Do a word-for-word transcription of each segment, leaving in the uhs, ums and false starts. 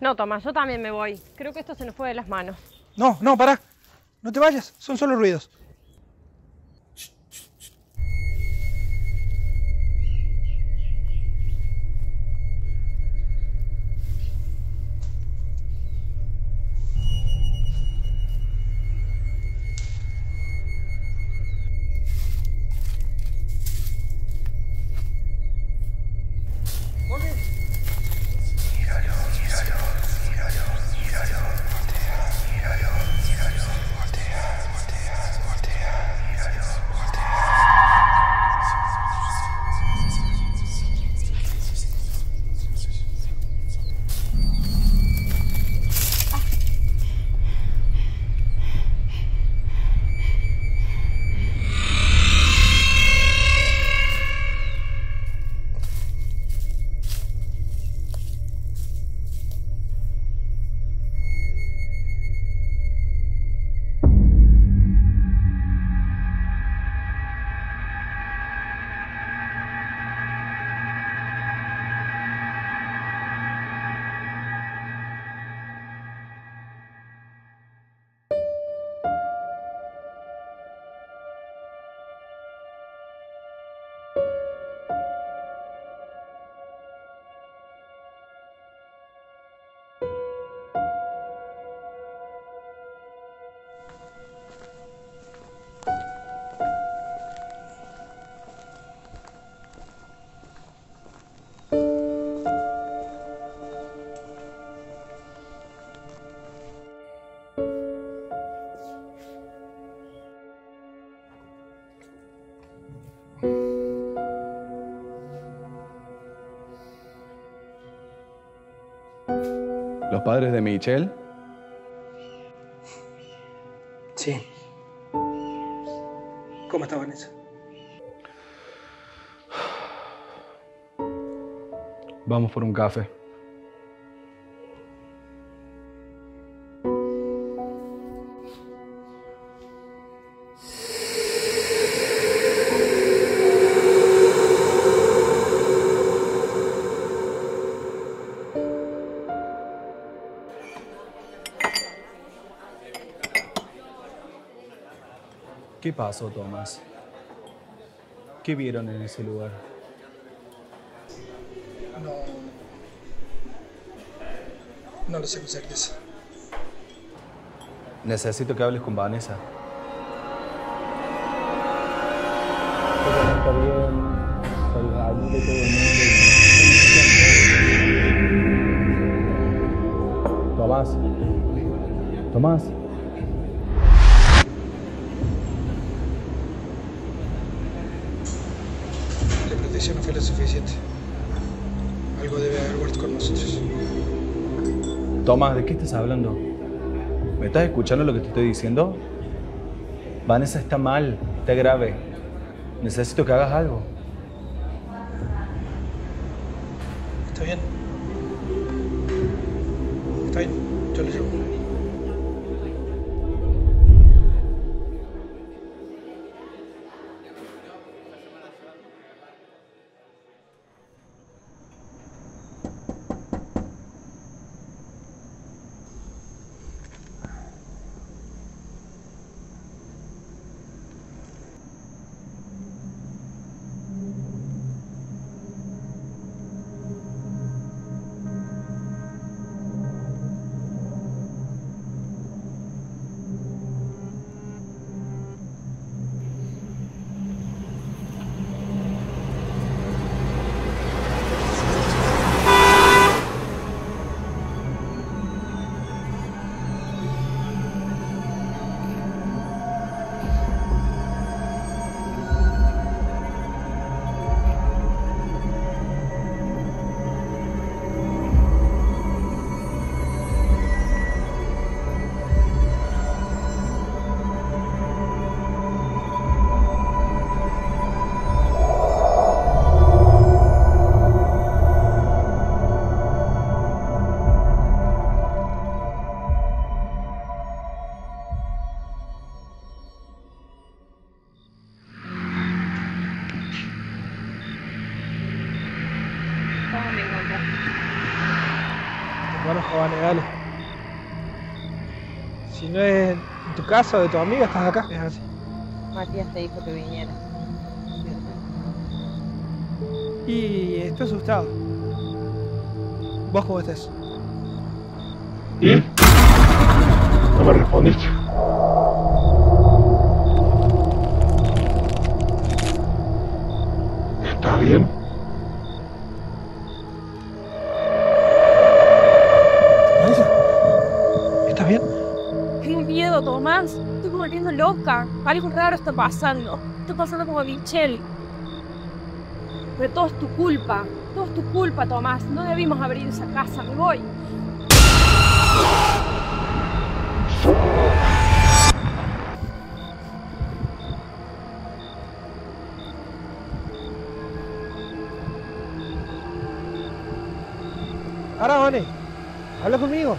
No, Tomás, yo también me voy. Creo que esto se nos fue de las manos. No, no, pará. No te vayas. Son solo ruidos. ¿Los padres de Michel? Sí. ¿Cómo está Vanesa? Vamos por un café. ¿Qué pasó, Tomás? ¿Qué vieron en ese lugar? No... No lo sé con certeza. Necesito que hables con Vanesa. Tomás. Tomás. No fue lo suficiente. Algo debe haber vuelto con nosotros. Tomás, ¿de qué estás hablando? ¿Me estás escuchando lo que te estoy diciendo? Vanesa está mal, está grave. Necesito que hagas algo. Está bien. Está bien, yo lo llevo. Bueno, jóvenes, dale. Si no es en tu casa o de tu amiga, estás acá. Es así. Matías te dijo que viniera. Y estoy asustado. ¿Vos cómo estás? Bien. No me respondiste. ¿Estás bien? ¿Estás bien? Tengo miedo, Tomás. Estoy volviendo loca. Algo raro está pasando. Estoy pasando como Michel. Pero todo es tu culpa. Todo es tu culpa, Tomás. No debimos haber ido a esa casa. Me voy. Aragones, habla conmigo.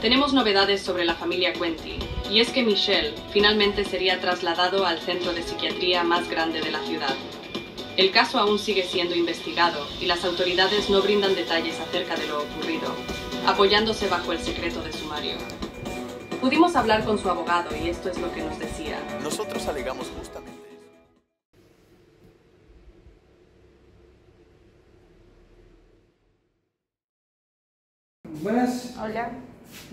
Tenemos novedades sobre la familia Quentin, y es que Michel finalmente sería trasladado al centro de psiquiatría más grande de la ciudad. El caso aún sigue siendo investigado y las autoridades no brindan detalles acerca de lo ocurrido, apoyándose bajo el secreto de sumario. Pudimos hablar con su abogado y esto es lo que nos decía. Nosotros alegamos justamente. Buenas. Hola.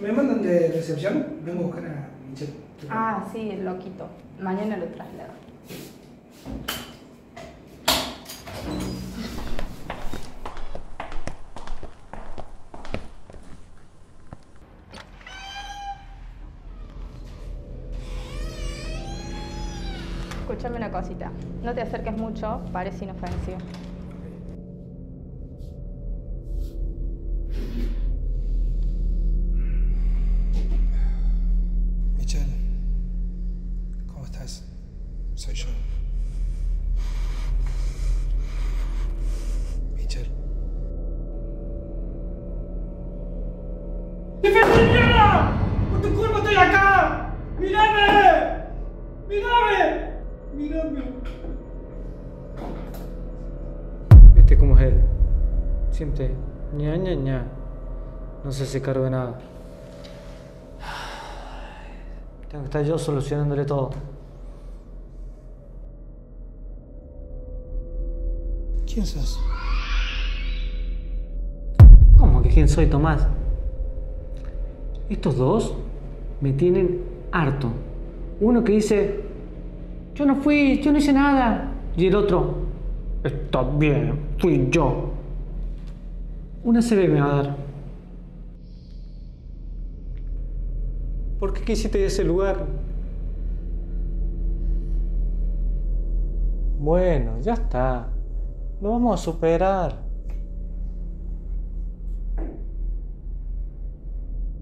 ¿Me mandan de recepción? Vengo a buscar a Michel. Ah, sí, lo quito. Mañana lo traslado. Escúchame una cosita. No te acerques mucho, parece inofensivo. Soy yo. Michel. ¡Defensoría! ¡Por tu culpa estoy acá! ¡Mírame! ¡Mírame! ¡Mírame! Este como es él. Siempre ña ña ña. No se hace cargo de nada. Tengo que estar yo solucionándole todo. ¿Quién sos? ¿Cómo que quién soy, Tomás? Estos dos me tienen harto. Uno que dice, yo no fui, yo no hice nada. Y el otro, está bien, fui yo. Una se me va a dar. ¿Por qué quisiste ir a ese lugar? Bueno, ya está. Lo vamos a superar.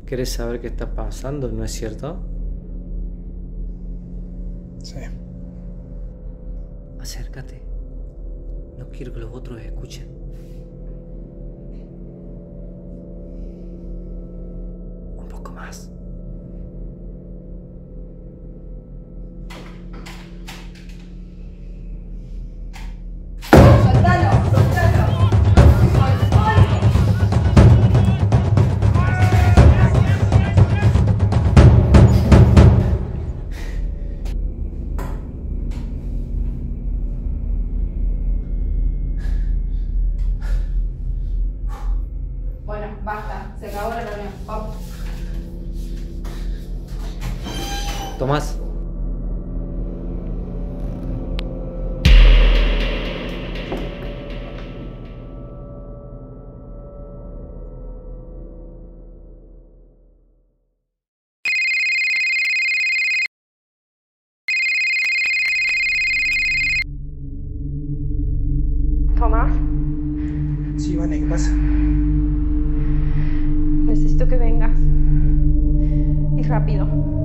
¿Querés saber qué está pasando? ¿No es cierto? Sí. Acércate. No quiero que los otros escuchen. Un poco más. Basta, se acabó la reunión. Vamos. Tomás. Tomás. Sí, Vanessa, ¿qué pasa? Necesito que vengas. Y rápido.